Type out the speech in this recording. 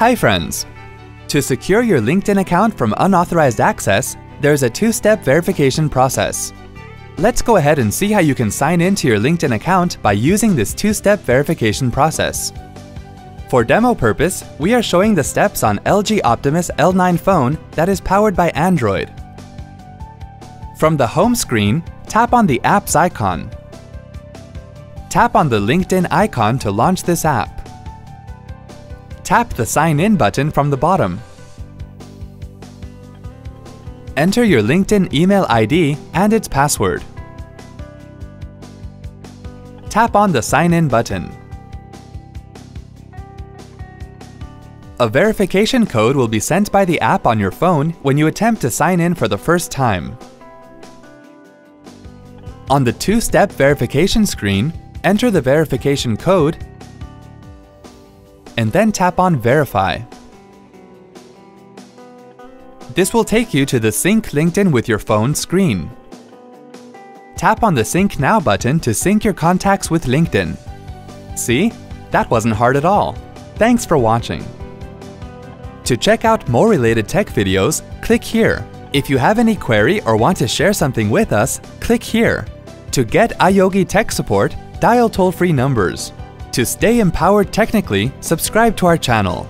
Hi friends! To secure your LinkedIn account from unauthorized access, there's a two-step verification process. Let's go ahead and see how you can sign in to your LinkedIn account by using this two-step verification process. For demo purpose, we are showing the steps on LG Optimus L9 phone that is powered by Android. From the home screen, tap on the Apps icon. Tap on the LinkedIn icon to launch this app. Tap the Sign In button from the bottom. Enter your LinkedIn email ID and its password. Tap on the Sign In button. A verification code will be sent by the app on your phone when you attempt to sign in for the first time. On the two-step verification screen, enter the verification code and then tap on Verify. This will take you to the Sync LinkedIn with your phone screen. Tap on the Sync Now button to sync your contacts with LinkedIn. See? That wasn't hard at all. Thanks for watching. To check out more related tech videos, click here. If you have any query or want to share something with us, click here. To get iYogi tech support, dial toll-free numbers. To stay empowered technically, subscribe to our channel.